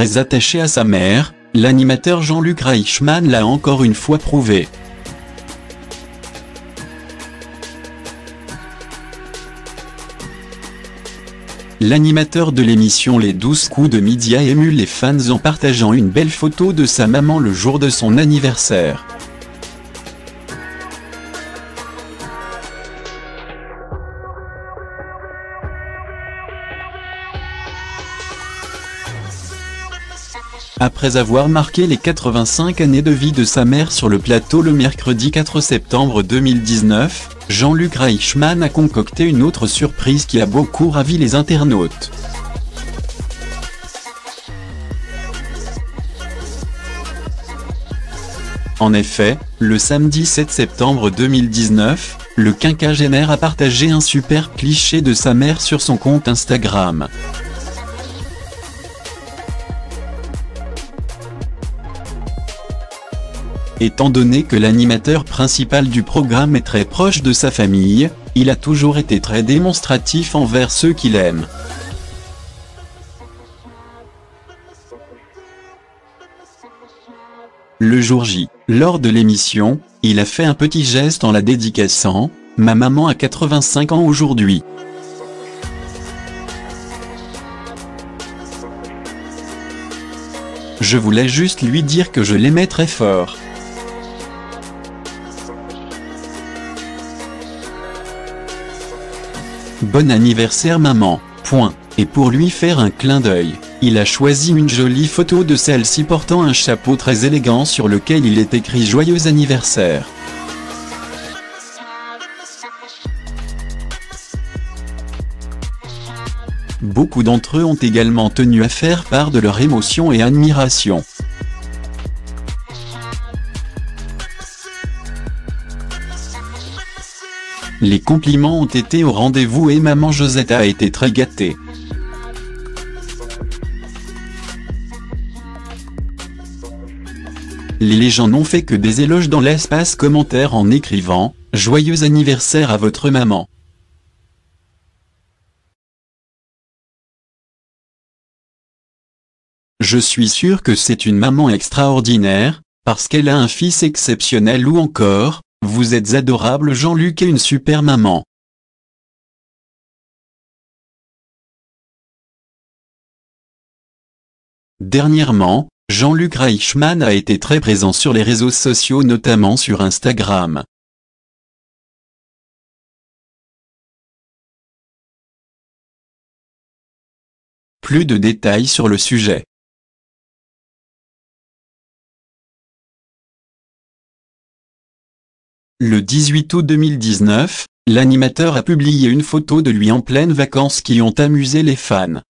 très attaché à sa mère, l'animateur Jean-Luc Reichmann l'a encore une fois prouvé. L'animateur de l'émission Les Douze Coups de Midi a ému les fans en partageant une belle photo de sa maman le jour de son anniversaire. Après avoir marqué les 85 années de vie de sa mère sur le plateau le mercredi 4 septembre 2019, Jean-Luc Reichmann a concocté une autre surprise qui a beaucoup ravi les internautes. En effet, le samedi 7 septembre 2019, le quinquagénaire a partagé un super cliché de sa mère sur son compte Instagram. Étant donné que l'animateur principal du programme est très proche de sa famille, il a toujours été très démonstratif envers ceux qu'il aime. Le jour J, lors de l'émission, il a fait un petit geste en la dédicaçant « Ma maman a 85 ans aujourd'hui ». Je voulais juste lui dire que je l'aimais très fort. Bon anniversaire maman, point. Et pour lui faire un clin d'œil, il a choisi une jolie photo de celle-ci portant un chapeau très élégant sur lequel il est écrit Joyeux anniversaire. Beaucoup d'entre eux ont également tenu à faire part de leur émotion et admiration. Les compliments ont été au rendez-vous et maman Josette a été très gâtée. Les légendes n'ont fait que des éloges dans l'espace commentaire en écrivant « Joyeux anniversaire à votre maman ». Je suis sûr que c'est une maman extraordinaire, parce qu'elle a un fils exceptionnel ou encore... Vous êtes adorable Jean-Luc et une super maman. Dernièrement, Jean-Luc Reichmann a été très présent sur les réseaux sociaux notamment sur Instagram. Plus de détails sur le sujet. Le 18 août 2019, l'animateur a publié une photo de lui en pleines vacances qui ont amusé les fans.